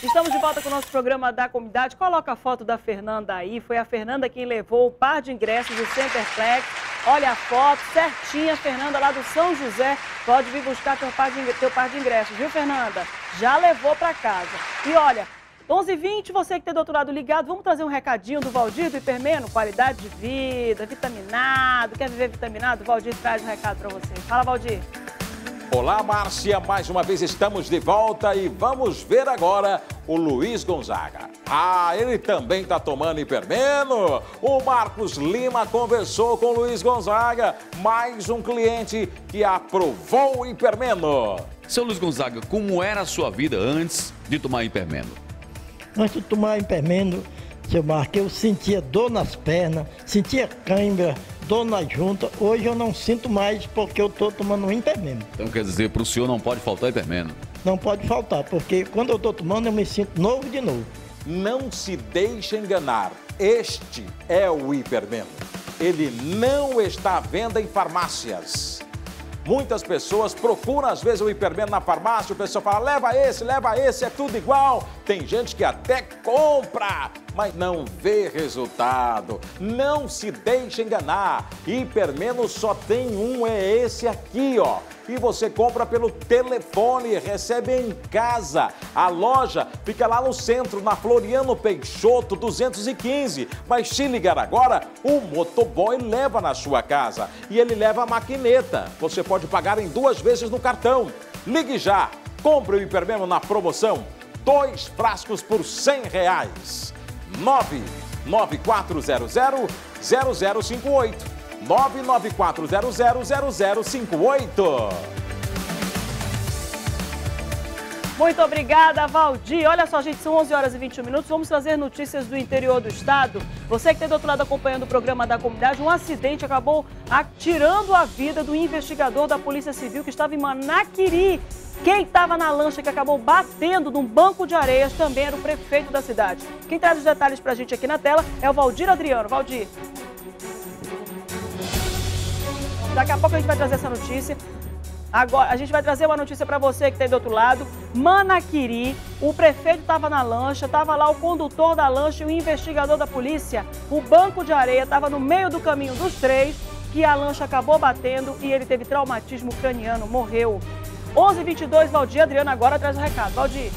Estamos de volta com o nosso programa da comunidade. Coloca a foto da Fernanda aí. Foi a Fernanda quem levou o par de ingressos do Centerplex. Olha a foto certinha, Fernanda, lá do São José. Pode vir buscar teu par de ingressos, viu, Fernanda? Já levou para casa. E olha, 11h20, você que está do outro lado ligado, vamos trazer um recadinho do Valdir, do Hipermeno. Qualidade de vida, vitaminado. Quer viver vitaminado? O Valdir traz um recado para você. Fala, Valdir. Olá, Márcia, mais uma vez estamos de volta e vamos ver agora o Luiz Gonzaga. Ah, ele também está tomando Hipermeno. O Marcos Lima conversou com o Luiz Gonzaga, mais um cliente que aprovou o Hipermeno. Seu Luiz Gonzaga, como era a sua vida antes de tomar Hipermeno? Antes de tomar Hipermeno, seu Marcos, eu sentia dor nas pernas, sentia cãibra, dor na junta. Hoje eu não sinto mais porque eu estou tomando um Hipermeno. Então quer dizer, para o senhor não pode faltar Hipermeno? Não pode faltar, porque quando eu estou tomando eu me sinto novo de novo. Não se deixe enganar, este é o Hipermeno. Ele não está à venda em farmácias. Muitas pessoas procuram, às vezes, o Hipermeno na farmácia, o pessoal fala, leva esse, é tudo igual. Tem gente que até compra, mas não vê resultado. Não se deixe enganar. Hipermeno só tem um, é esse aqui, ó. E você compra pelo telefone, recebe em casa. A loja fica lá no centro, na Floriano Peixoto 215. Mas se ligar agora, o motoboy leva na sua casa. E ele leva a maquineta. Você pode pagar em 2 vezes no cartão. Ligue já. Compre o Hipermeno na promoção. 2 frascos por R$100. 99400-0058. 994000058. Muito obrigada, Valdir. Olha só, gente, são 11h21. Vamos trazer notícias do interior do estado. Você que está do outro lado acompanhando o programa da comunidade, um acidente acabou tirando a vida do investigador da Polícia Civil que estava em Manaquiri. Quem estava na lancha que acabou batendo num banco de areias também era o prefeito da cidade. Quem traz os detalhes para a gente aqui na tela é o Valdir Adriano. Valdir. Daqui a pouco a gente vai trazer essa notícia. Agora, a gente vai trazer uma notícia para você que está aí do outro lado. Manaquiri, o prefeito estava na lancha, estava lá o condutor da lancha e o investigador da polícia. O banco de areia estava no meio do caminho dos três, que a lancha acabou batendo e ele teve traumatismo craniano, morreu. 11h22, Valdir Adriano agora traz o recado. Valdir.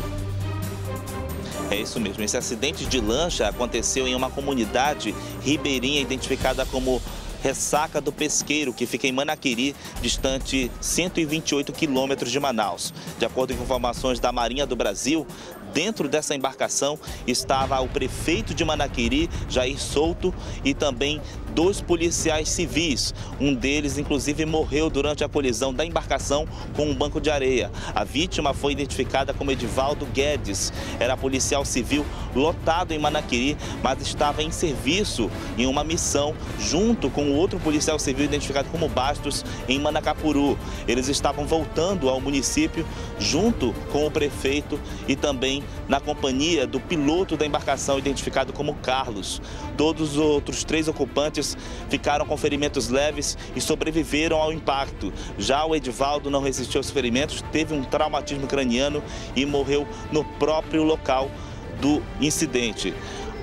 É isso mesmo, esse acidente de lancha aconteceu em uma comunidade ribeirinha identificada como Ressaca do Pesqueiro, que fica em Manaquiri, distante 128 quilômetros de Manaus. De acordo com informações da Marinha do Brasil, dentro dessa embarcação estava o prefeito de Manaquiri, Jair Souto, e também 2 policiais civis. Um deles, inclusive, morreu durante a colisão da embarcação com um banco de areia. A vítima foi identificada como Edivaldo Guedes. Era policial civil lotado em Manaquiri, mas estava em serviço em uma missão junto com outro policial civil identificado como Bastos em Manacapuru. Eles estavam voltando ao município junto com o prefeito e também na companhia do piloto da embarcação identificado como Carlos. Todos os outros 3 ocupantes ficaram com ferimentos leves e sobreviveram ao impacto. Já o Edivaldo não resistiu aos ferimentos, teve um traumatismo craniano e morreu no próprio local do incidente.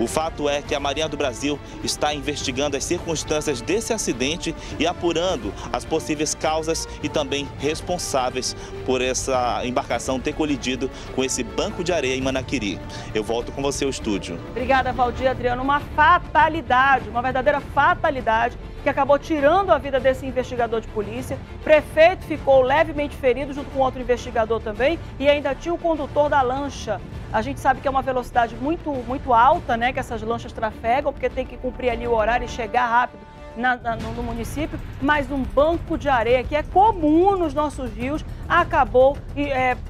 O fato é que a Marinha do Brasil está investigando as circunstâncias desse acidente e apurando as possíveis causas e também responsáveis por essa embarcação ter colidido com esse banco de areia em Manaquiri. Eu volto com você ao estúdio. Obrigada, Valdir Adriano. Uma fatalidade, uma verdadeira fatalidade que acabou tirando a vida desse investigador de polícia. O prefeito ficou levemente ferido junto com outro investigador também e ainda tinha o condutor da lancha. A gente sabe que é uma velocidade muito alta, né, que essas lanchas trafegam, porque tem que cumprir ali o horário e chegar rápido no município, mas um banco de areia, que é comum nos nossos rios, acabou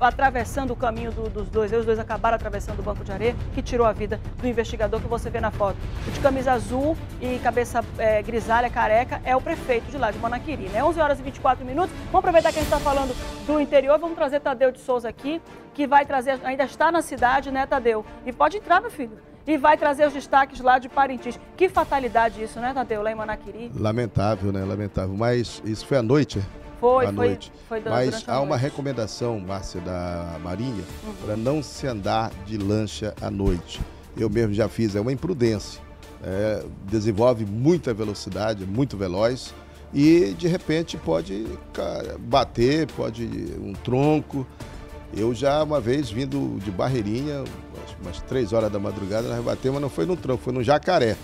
atravessando o caminho dos dois. Os dois acabaram atravessando o banco de areia, que tirou a vida do investigador que você vê na foto. O de camisa azul e cabeça grisalha, careca, é o prefeito de lá de Manaquiri, né? 11h24. Vamos aproveitar que a gente está falando do interior, vamos trazer Tadeu de Souza aqui, que vai trazer, ainda está na cidade, né, Tadeu? E pode entrar, meu filho. E vai trazer os destaques lá de Parintins. Que fatalidade isso, né, Tadeu, lá em Manaquiri? Lamentável, né? Lamentável. Mas isso foi à noite. à noite. Mas há uma recomendação, Márcia, da Marinha, para não se andar de lancha à noite. Eu mesmo já fiz, é uma imprudência. É, desenvolve muita velocidade, muito veloz, e de repente pode bater, pode um tronco. Eu já uma vez, vindo de Barreirinha, umas 3 horas da madrugada, nós batemos, mas não foi num tronco, foi num jacaré.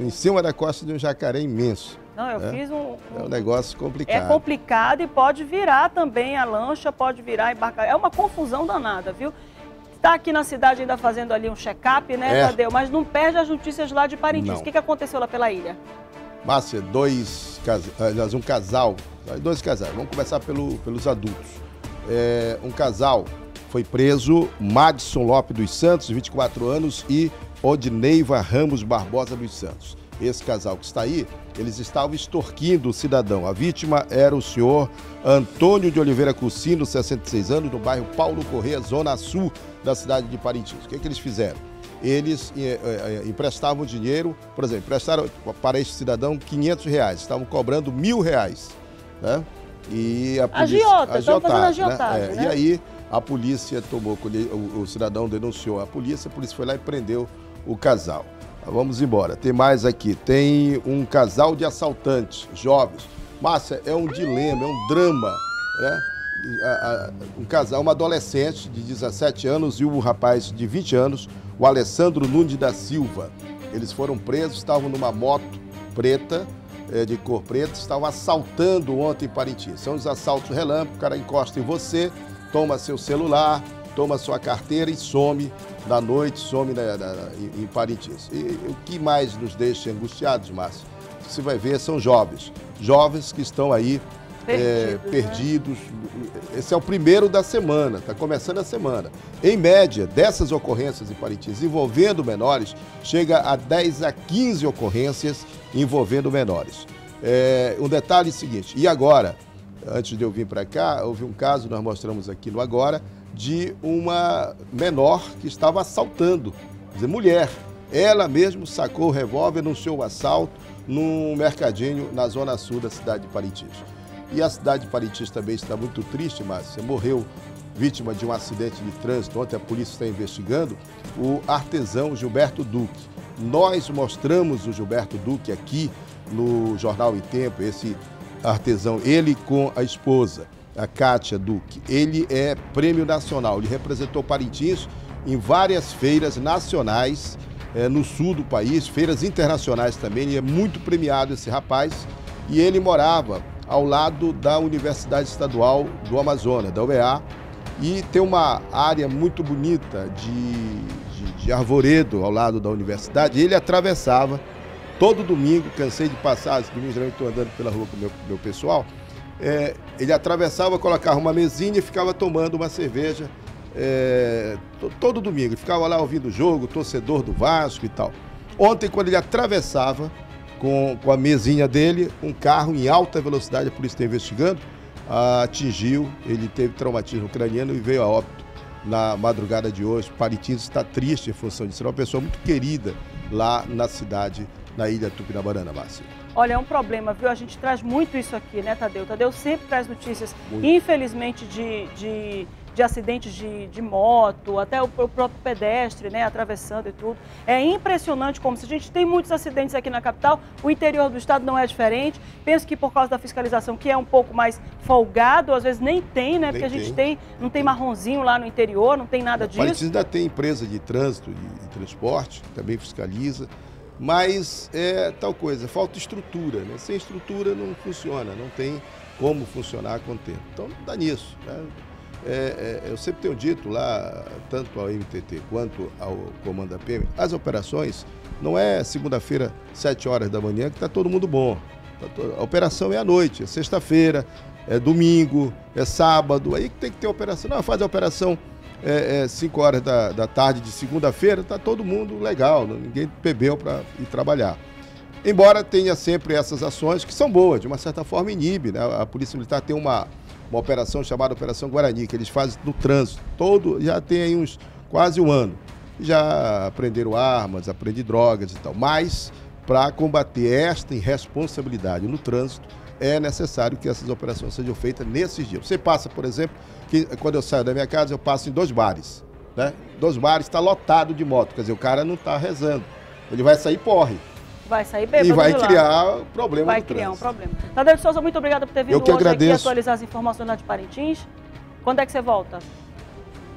Em cima da costa de um jacaré imenso. Não, eu fiz um... É um negócio complicado. É complicado e pode virar também a lancha, pode virar a embarcação. É uma confusão danada, viu? Está aqui na cidade ainda fazendo ali um check-up, né, Tadeu? Mas não perde as notícias lá de Parintins. O que aconteceu lá pela ilha? Márcia, dois casais. Vamos começar pelos adultos. Um casal foi preso, Madison Lopes dos Santos, 24 anos, e Odineiva Ramos Barbosa dos Santos. Esse casal que está aí, eles estavam extorquindo o cidadão. A vítima era o senhor Antônio de Oliveira Cursino, 66 anos, do bairro Paulo Corrêa, zona sul da cidade de Parintins. O que eles fizeram? Eles emprestavam dinheiro, por exemplo, emprestaram para este cidadão R$500, estavam cobrando R$1.000, né? E a polícia, agiotagem, né? E aí a polícia tomou, o cidadão denunciou a polícia foi lá e prendeu o casal. Vamos embora, tem mais aqui, tem um casal de assaltantes jovens. Márcia, é um dilema, é um drama, né? Um casal, uma adolescente de 17 anos e um rapaz de 20 anos, o Alessandro Nunes da Silva. Eles foram presos, estavam numa moto preta, de cor preta, estavam assaltando ontem em Parintins. São os assaltos relâmpago, o cara encosta em você, toma seu celular, toma sua carteira e some da noite, some em Parintins. E o que mais nos deixa angustiados, Márcio? Você vai ver, são jovens. Jovens que estão aí perdidos. Esse é o primeiro da semana, está começando a semana. Em média, dessas ocorrências em Parintins envolvendo menores, chega a 10 a 15 ocorrências envolvendo menores. Um detalhe seguinte, e agora, antes de eu vir para cá, houve um caso, nós mostramos aqui no Agora, de uma menor que estava assaltando, quer dizer, mulher. Ela mesmo sacou o revólver, anunciou o assalto num mercadinho na zona sul da cidade de Parintins. E a cidade de Parintins também está muito triste, Márcia. Morreu vítima de um acidente de trânsito. Ontem a polícia está investigando o artesão Gilberto Duque. Nós mostramos o Gilberto Duque aqui no Jornal em Tempo, esse artesão, ele com a esposa, a Kátia Duque. Ele é prêmio nacional, ele representou Parintins em várias feiras nacionais no sul do país, feiras internacionais também, e é muito premiado esse rapaz. E ele morava ao lado da Universidade Estadual do Amazonas, da UEA, e tem uma área muito bonita de arvoredo ao lado da universidade. Ele atravessava todo domingo, cansei de passar, os domingos geralmente estou andando pela rua com o meu pessoal, ele atravessava, colocava uma mesinha e ficava tomando uma cerveja todo domingo. Ele ficava lá ouvindo o jogo, torcedor do Vasco e tal. Ontem, quando ele atravessava, com a mesinha dele, um carro em alta velocidade, a polícia está investigando, atingiu, ele teve traumatismo craniano e veio a óbito na madrugada de hoje. Parintins está triste em função disso, é uma pessoa muito querida lá na cidade, na ilha Tupinambarana, Márcia. Olha, é um problema, viu? A gente traz muito isso aqui, né, Tadeu? Tadeu sempre traz notícias, infelizmente, de acidentes de moto, até o próprio pedestre, né, atravessando e tudo. É impressionante como se a gente tem muitos acidentes aqui na capital, o interior do estado não é diferente. Penso que por causa da fiscalização, que é um pouco mais folgado, às vezes nem tem, né, porque a gente não tem marronzinho lá no interior, não tem nada disso. Parintins ainda tem empresa de trânsito e transporte, também fiscaliza, mas é tal coisa, falta estrutura, né? Sem estrutura não funciona, não tem como funcionar com o tempo. Então dá nisso, né? Eu sempre tenho dito lá, tanto ao MTT quanto ao Comando da PM, as operações não é segunda-feira, 7 horas da manhã, que está todo mundo bom. A operação é à noite, é sexta-feira, é domingo, é sábado, aí que tem que ter operação. Não, faz a operação 5 horas da tarde de segunda-feira, está todo mundo legal, ninguém bebeu para ir trabalhar. Embora tenha sempre essas ações que são boas, de uma certa forma inibe, né? A Polícia Militar tem uma operação chamada Operação Guarani, que eles fazem no trânsito todo, já tem aí uns quase um ano. Já apreenderam armas, apreenderam drogas e tal. Mas, para combater esta irresponsabilidade no trânsito, é necessário que essas operações sejam feitas nesses dias. Você passa, por exemplo, que quando eu saio da minha casa, eu passo em dois bares, né? Dois bares está lotado de moto, quer dizer, o cara não está rezando. Ele vai sair e porre. Vai sair bêbado. E vai criar problema. Vai criar um problema. Tadeu de Souza, muito obrigado por ter vindo hoje aqui atualizar as informações lá de Parintins. Quando é que você volta?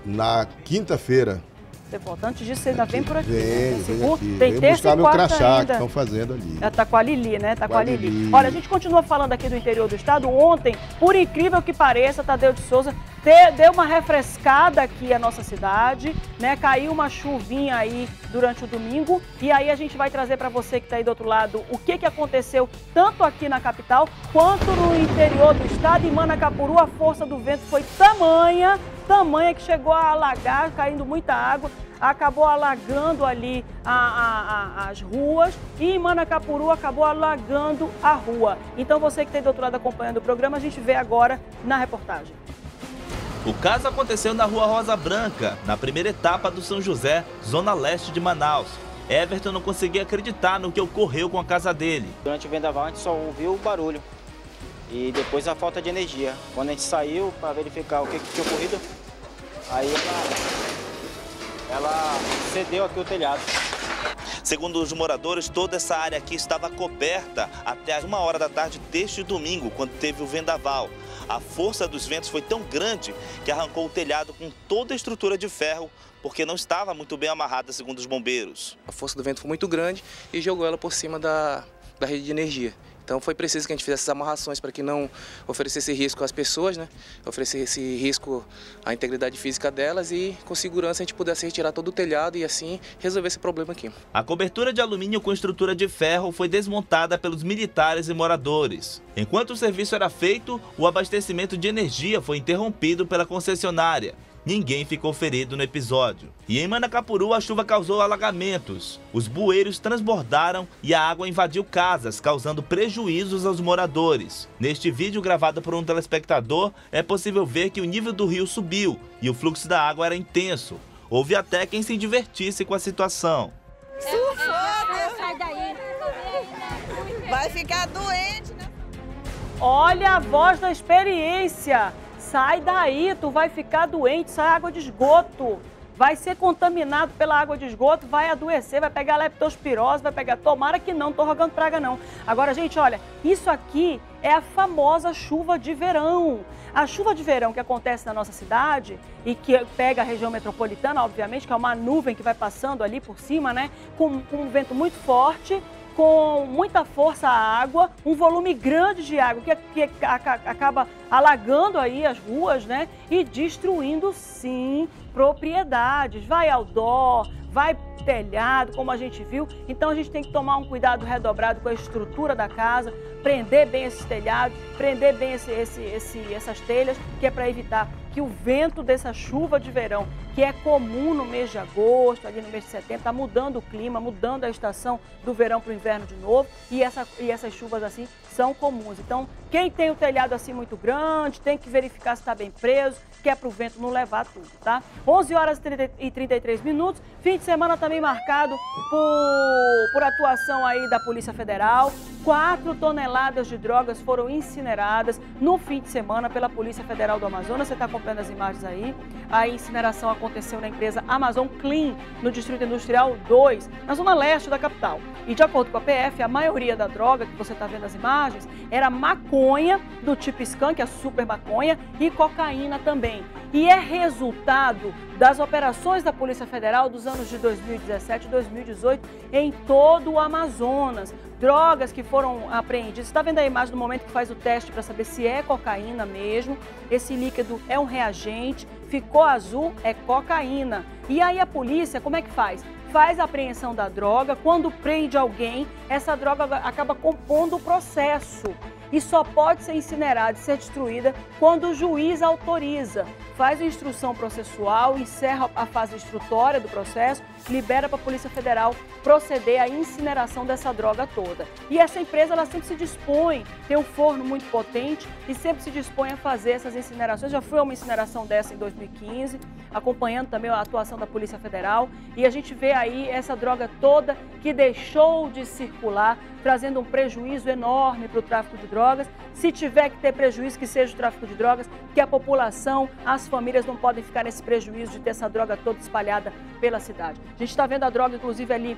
Na quinta-feira. Você volta antes disso, você ainda vem por aqui. Vem aqui. Tem terça e quarta ainda. Vou buscar meu crachá que estão fazendo ali. Tá com a Lili, né? Tá com a Lili. Olha, a gente continua falando aqui do interior do estado. Ontem, por incrível que pareça, Tadeu de Souza deu uma refrescada aqui a nossa cidade, né? Caiu uma chuvinha aí durante o domingo e aí a gente vai trazer para você que está aí do outro lado o que aconteceu tanto aqui na capital quanto no interior do estado. Em Manacapuru, a força do vento foi tamanha que chegou a alagar, caindo muita água, acabou alagando ali as ruas e em Manacapuru acabou alagando a rua. Então você que está aí do outro lado acompanhando o programa, a gente vê agora na reportagem. O caso aconteceu na Rua Rosa Branca, na primeira etapa do São José, zona leste de Manaus. Everton não conseguia acreditar no que ocorreu com a casa dele. Durante o vendaval a gente só ouviu o barulho e depois a falta de energia. Quando a gente saiu para verificar o que tinha ocorrido, aí ela cedeu aqui o telhado. Segundo os moradores, toda essa área aqui estava coberta até as 1h da tarde deste domingo, quando teve o vendaval. A força dos ventos foi tão grande que arrancou o telhado com toda a estrutura de ferro, porque não estava muito bem amarrada, segundo os bombeiros. A força do vento foi muito grande e jogou ela por cima da rede de energia. Então foi preciso que a gente fizesse essas amarrações para que não oferecesse risco às pessoas, né? Oferecesse risco à integridade física delas e com segurança a gente pudesse retirar todo o telhado e assim resolver esse problema aqui. A cobertura de alumínio com estrutura de ferro foi desmontada pelos militares e moradores. Enquanto o serviço era feito, o abastecimento de energia foi interrompido pela concessionária. Ninguém ficou ferido no episódio. E em Manacapuru, a chuva causou alagamentos. Os bueiros transbordaram e a água invadiu casas, causando prejuízos aos moradores. Neste vídeo gravado por um telespectador, é possível ver que o nível do rio subiu e o fluxo da água era intenso. Houve até quem se divertisse com a situação. Vai ficar doente, né? Olha a voz da experiência. Sai daí, tu vai ficar doente, sai água de esgoto, vai ser contaminado pela água de esgoto, vai adoecer, vai pegar leptospirose, vai pegar... Tomara que não, tô rogando praga não. Agora, gente, olha, isso aqui é a famosa chuva de verão. A chuva de verão que acontece na nossa cidade e que pega a região metropolitana, obviamente, que é uma nuvem que vai passando ali por cima, né, com um vento muito forte, com muita força a água, um volume grande de água que acaba alagando aí as ruas, né? E destruindo, sim, propriedades. Vai outdoor, vai telhado, como a gente viu. Então a gente tem que tomar um cuidado redobrado com a estrutura da casa, prender bem esses telhados, prender bem essas telhas, que é para evitar que o vento dessa chuva de verão, que é comum no mês de agosto, ali no mês de setembro, está mudando o clima, mudando a estação do verão para o inverno de novo, e essas chuvas assim são comuns. Então, quem tem o telhado assim muito grande, tem que verificar se está bem preso, que é para o vento não levar tudo, tá? 11h33, fim de semana também marcado por atuação aí da Polícia Federal. 4 toneladas de drogas foram incineradas no fim de semana pela Polícia Federal do Amazonas. Você está acompanhando as imagens aí. A incineração aconteceu na empresa Amazon Clean, no Distrito Industrial 2, na zona leste da capital. E de acordo com a PF, a maioria da droga que você está vendo as imagens era maconha do tipo skunk, a super maconha, e cocaína também. E é resultado das operações da Polícia Federal dos anos de 2017 e 2018 em todo o Amazonas. Drogas que foram apreendidas. Você está vendo a imagem no momento que faz o teste para saber se é cocaína mesmo. Esse líquido é um reagente, ficou azul, é cocaína. E aí a polícia, como é que faz? Faz a apreensão da droga, quando prende alguém, essa droga acaba compondo o processo. E só pode ser incinerada e ser destruída quando o juiz autoriza. faz a instrução processual, encerra a fase instrutória do processo, libera para a Polícia Federal proceder à incineração dessa droga toda. E essa empresa, ela sempre se dispõe, tem um forno muito potente e sempre se dispõe a fazer essas incinerações. Já foi uma incineração dessa em 2015, acompanhando também a atuação da Polícia Federal, e a gente vê aí essa droga toda que deixou de circular, trazendo um prejuízo enorme para o tráfico de drogas. Se tiver que ter prejuízo, que seja o tráfico de drogas, que a população, as famílias não podem ficar nesse prejuízo de ter essa droga toda espalhada pela cidade. A gente está vendo a droga, inclusive, ali,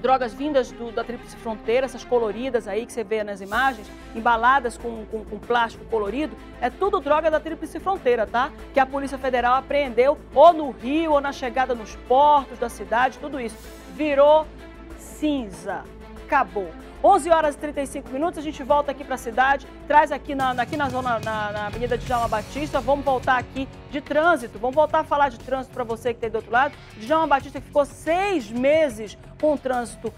drogas vindas da Tríplice Fronteira, essas coloridas aí que você vê nas imagens, embaladas com plástico colorido, é tudo droga da Tríplice Fronteira, tá? Que a Polícia Federal apreendeu ou no rio, ou na chegada nos portos da cidade, tudo isso. Virou cinza. Acabou. 11h35, a gente volta aqui para a cidade, traz aqui na Avenida Djalma Batista, vamos voltar aqui de trânsito, vamos voltar a falar de trânsito para você que tem do outro lado. Djalma Batista ficou 6 meses com o trânsito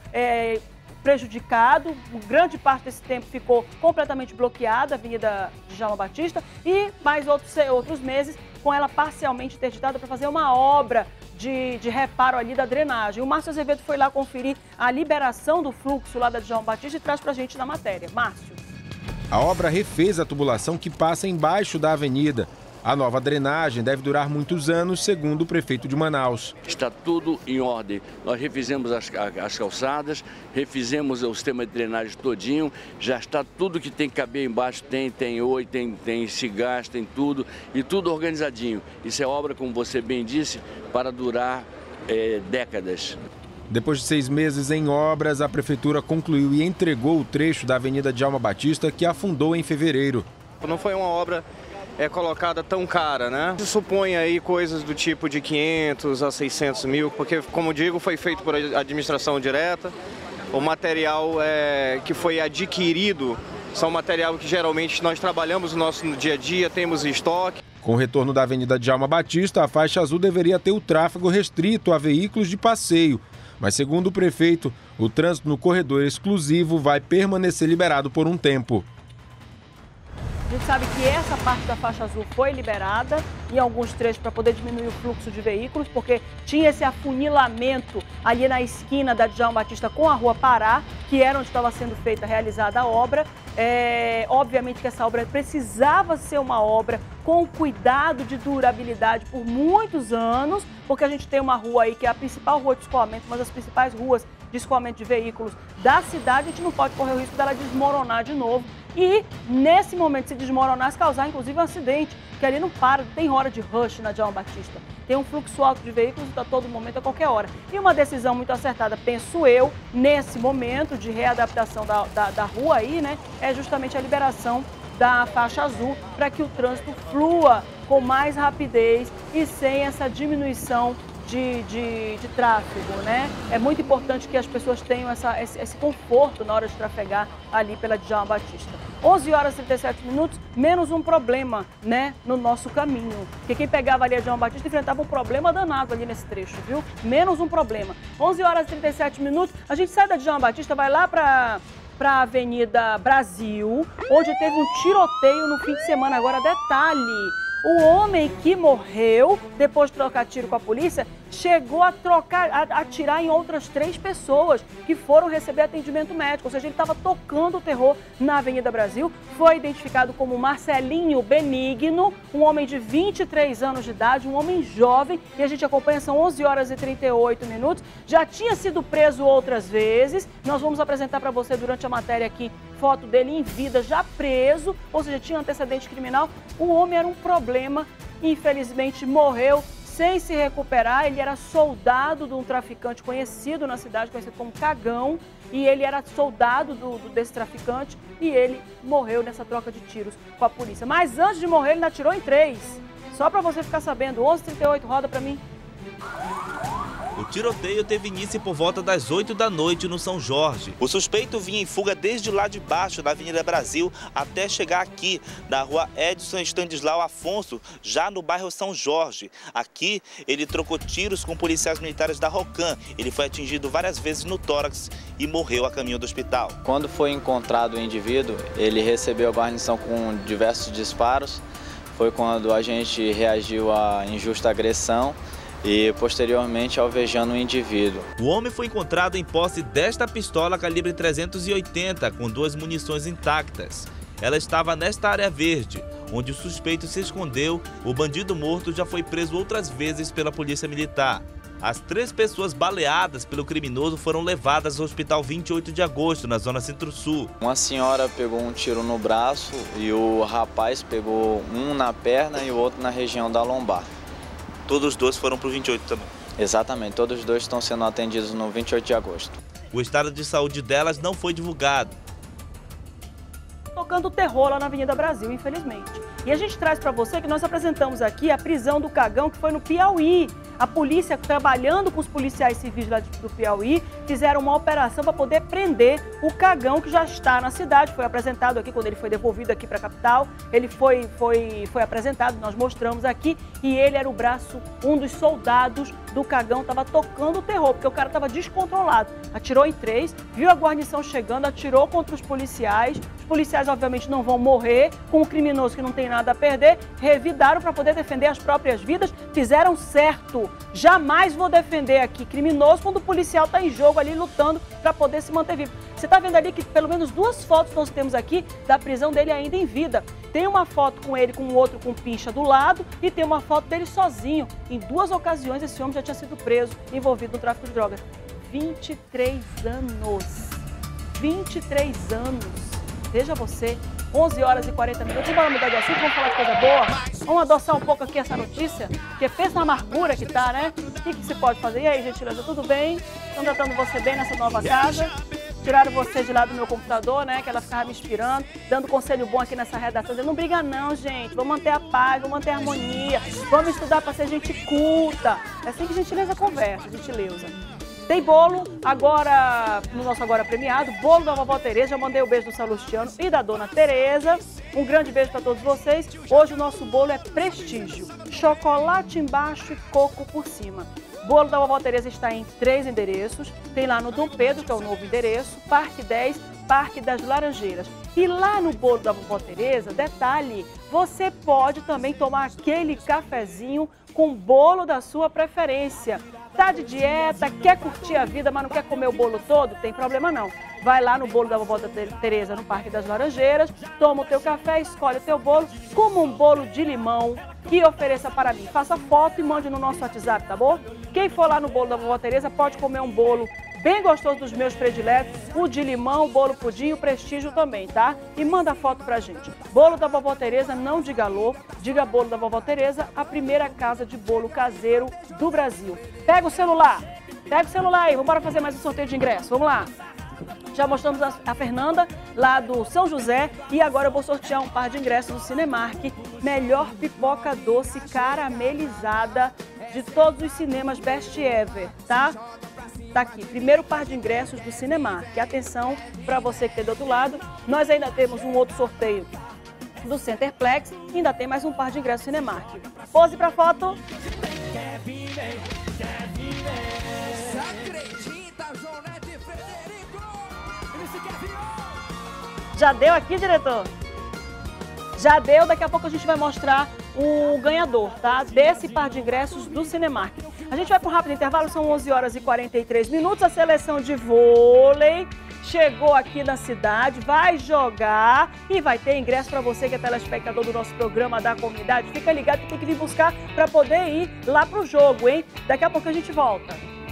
prejudicado, grande parte desse tempo ficou completamente bloqueada a Avenida Djalma Batista, e mais outros meses com ela parcialmente interditada para fazer uma obra de reparo ali da drenagem. O Márcio Azevedo foi lá conferir a liberação do fluxo lá da João Batista e traz pra gente na matéria. Márcio. A obra refez a tubulação que passa embaixo da avenida. A nova drenagem deve durar muitos anos, segundo o prefeito de Manaus. Está tudo em ordem. Nós refizemos as calçadas, refizemos o sistema de drenagem todinho, já está tudo que tem que caber embaixo, tem oi, tem cigás, tem tudo, e tudo organizadinho. Isso é obra, como você bem disse, para durar décadas. Depois de 6 meses em obras, a prefeitura concluiu e entregou o trecho da Avenida Djalma Batista, que afundou em fevereiro. Não foi uma obra colocada tão cara, né? Se supõe aí coisas do tipo de 500 a 600 mil, porque, como digo, foi feito por administração direta. O material que foi adquirido são material que geralmente nós trabalhamos no nosso dia a dia, temos em estoque. Com o retorno da Avenida Djalma Batista, a faixa azul deveria ter o tráfego restrito a veículos de passeio. Mas, segundo o prefeito, o trânsito no corredor exclusivo vai permanecer liberado por um tempo. A gente sabe que essa parte da faixa azul foi liberada em alguns trechos para poder diminuir o fluxo de veículos, porque tinha esse afunilamento ali na esquina da Djalma Batista com a Rua Pará, que era onde estava sendo realizada a obra. Obviamente que essa obra precisava ser uma obra com cuidado de durabilidade por muitos anos, porque a gente tem uma rua aí que é a principal rua de escoamento, uma das principais ruas de escoamento de veículos da cidade. A gente não pode correr o risco dela desmoronar de novo. E, nesse momento, se desmoronar, se causar, inclusive, um acidente, que ali não para, não tem hora de rush na Djalma Batista. Tem um fluxo alto de veículos a todo momento, a qualquer hora. E uma decisão muito acertada, penso eu, nesse momento de readaptação da rua aí, né, é justamente a liberação da faixa azul para que o trânsito flua com mais rapidez e sem essa diminuição de tráfego, né? É muito importante que as pessoas tenham esse conforto na hora de trafegar ali pela Djalma Batista. 11h37, menos um problema, né, no nosso caminho. Porque quem pegava ali a Djalma Batista enfrentava um problema danado ali nesse trecho, viu? Menos um problema. 11h37, a gente sai da Djalma Batista, vai lá para a Avenida Brasil, onde teve um tiroteio no fim de semana. Agora, detalhe. O homem que morreu, depois de trocar tiro com a polícia, chegou a atirar em outras 3 pessoas que foram receber atendimento médico. Ou seja, ele estava tocando o terror na Avenida Brasil. Foi identificado como Marcelinho Benigno, um homem de 23 anos de idade, um homem jovem. E a gente acompanha, são 11h38. Já tinha sido preso outras vezes. Nós vamos apresentar para você durante a matéria aqui foto dele em vida, já preso, ou seja, tinha antecedente criminal. O homem era um problema, infelizmente morreu sem se recuperar. Ele era soldado de um traficante conhecido na cidade, conhecido como Cagão, e ele era soldado desse traficante, e ele morreu nessa troca de tiros com a polícia. Mas antes de morrer, ele ainda atirou em 3. Só para você ficar sabendo, 11h38, roda para mim. O tiroteio teve início por volta das 20h no São Jorge. O suspeito vinha em fuga desde lá de baixo da Avenida Brasil até chegar aqui, na rua Edson Stanislau Afonso, já no bairro São Jorge. Aqui, ele trocou tiros com policiais militares da Rocam. Ele foi atingido várias vezes no tórax e morreu a caminho do hospital. Quando foi encontrado o indivíduo, ele recebeu a guarnição com diversos disparos. foi quando a gente reagiu à injusta agressão e posteriormente alvejando o indivíduo. O homem foi encontrado em posse desta pistola calibre 380 com duas munições intactas. Ela estava nesta área verde, onde o suspeito se escondeu. O bandido morto já foi preso outras vezes pela polícia militar. As três pessoas baleadas pelo criminoso foram levadas ao hospital 28 de agosto, na zona centro-sul. Uma senhora pegou um tiro no braço e o rapaz pegou um na perna e o outro na região da lombar. Todos os dois foram para o 28 também? Exatamente, todos os dois estão sendo atendidos no 28 de agosto. O estado de saúde delas não foi divulgado. Tocando terror lá na Avenida Brasil, infelizmente. E a gente traz para você que nós apresentamos aqui a prisão do Cagão, que foi no Piauí. A polícia, trabalhando com os policiais civis lá do Piauí, fizeram uma operação para poder prender o Cagão, que já está na cidade. Foi apresentado aqui, quando ele foi devolvido aqui para a capital, ele foi apresentado, nós mostramos aqui, e ele era o braço, um dos soldados do Cagão, estava tocando o terror, porque o cara estava descontrolado. Atirou em três, viu a guarnição chegando, atirou contra os policiais obviamente não vão morrer, com um criminoso que não tem nada a perder, revidaram para poder defender as próprias vidas, fizeram certo. Jamais vou defender aqui criminoso quando o policial está em jogo ali lutando para poder se manter vivo. Você está vendo ali que pelo menos duas fotos nós temos aqui da prisão dele ainda em vida. Tem uma foto com ele com o outro com pincha do lado e tem uma foto dele sozinho. Em duas ocasiões esse homem já tinha sido preso, envolvido no tráfico de drogas. 23 anos. 23 anos. Veja você. 11h40. Vamos mudar de assunto, vamos falar de coisa boa? Vamos adoçar um pouco aqui essa notícia, porque pensa na amargura que tá, né? O que que se pode fazer? E aí, gentileza, tudo bem? Estão tratando você bem nessa nova casa? Tiraram você de lá do meu computador, né? Que ela ficava me inspirando, dando conselho bom aqui nessa redação. Dizendo, não briga não, gente. Vamos manter a paz, vamos manter a harmonia. Vamos estudar para ser gente culta. É assim que gentileza conversa, gentileza. Tem bolo, agora, no nosso agora premiado, bolo da vovó Tereza. Já mandei o beijo do Salustiano e da dona Tereza. Um grande beijo para todos vocês. Hoje o nosso bolo é prestígio. Chocolate embaixo e coco por cima. Bolo da vovó Tereza está em 3 endereços. Tem lá no Dom Pedro, que é o novo endereço, Parque 10, Parque das Laranjeiras. E lá no bolo da vovó Tereza, detalhe, você pode também tomar aquele cafezinho com bolo da sua preferência. Tá de dieta, quer curtir a vida, mas não quer comer o bolo todo? Tem problema não. Vai lá no bolo da vovó Tereza, no Parque das Laranjeiras, toma o teu café, escolhe o teu bolo, coma um bolo de limão e ofereça para mim. Faça foto e mande no nosso WhatsApp, tá bom? Quem for lá no bolo da vovó Tereza pode comer um bolo bem gostoso dos meus prediletos, o de limão, o bolo pudim, o prestígio também, tá? E manda foto pra gente. Bolo da vovó Tereza, não diga alô, diga bolo da vovó Tereza, a primeira casa de bolo caseiro do Brasil. Pega o celular aí, vamos fazer mais um sorteio de ingresso, vamos lá. Já mostramos a Fernanda, lá do São José, e agora eu vou sortear um par de ingressos do Cinemark, melhor pipoca doce caramelizada de todos os cinemas Best Ever, tá? Tá aqui, primeiro par de ingressos do Cinemark. Atenção para você que tem do outro lado. Nós ainda temos um outro sorteio do Centerplex e ainda tem mais um par de ingressos do Cinemark. Pose para foto. Já deu aqui, diretor? Já deu, daqui a pouco a gente vai mostrar o ganhador, tá? Desse par de ingressos do Cinemark. A gente vai para um rápido intervalo, são 11h43. A seleção de vôlei chegou aqui na cidade, vai jogar e vai ter ingresso para você que é telespectador do nosso programa da comunidade. Fica ligado que tem que vir buscar para poder ir lá pro jogo, hein? Daqui a pouco a gente volta.